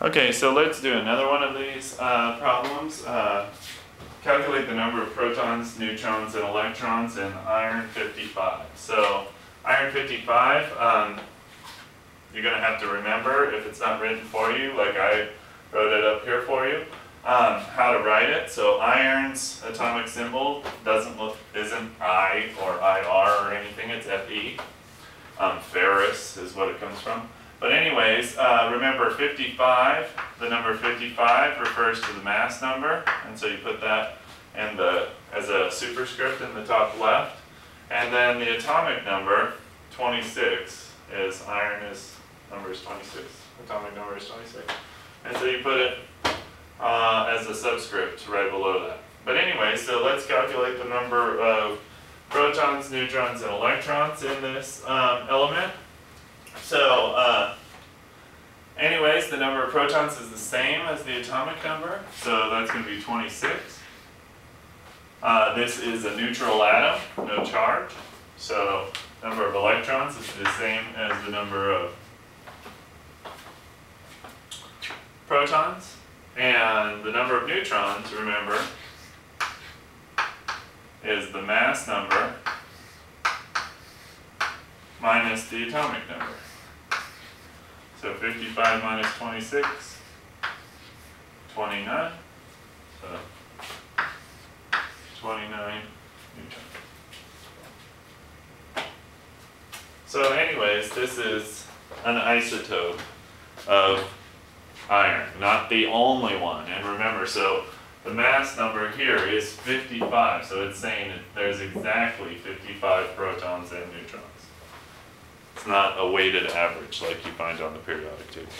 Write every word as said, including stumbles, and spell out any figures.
Okay, so let's do another one of these uh, problems. Uh, calculate the number of protons, neutrons, and electrons in iron fifty-five. So iron fifty-five, um, you're going to have to remember, if it's not written for you, like I wrote it up here for you, um, how to write it. So iron's atomic symbol doesn't look, isn't I or I R or anything, it's F E. Um, ferrous is what it comes from. But anyways, uh, remember fifty-five, the number fifty-five refers to the mass number, and so you put that in the, as a superscript in the top left. And then the atomic number, twenty-six, is iron is, number is twenty-six, atomic number is twenty-six. And so you put it uh, as a subscript right below that. But anyway, so let's calculate the number of protons, neutrons, and electrons in this um, element. So, uh, anyways, the number of protons is the same as the atomic number, so that's going to be twenty-six. Uh, this is a neutral atom, no charge, so number of electrons is the same as the number of protons. And the number of neutrons, remember, is the mass number minus the atomic number. So fifty-five minus twenty-six, twenty-nine, so twenty-nine neutrons. So anyways, this is an isotope of iron, not the only one. And remember, so the mass number here is fifty-five, so it's saying that there's exactly fifty-five protons and neutrons. It's not a weighted average like you find on the periodic table.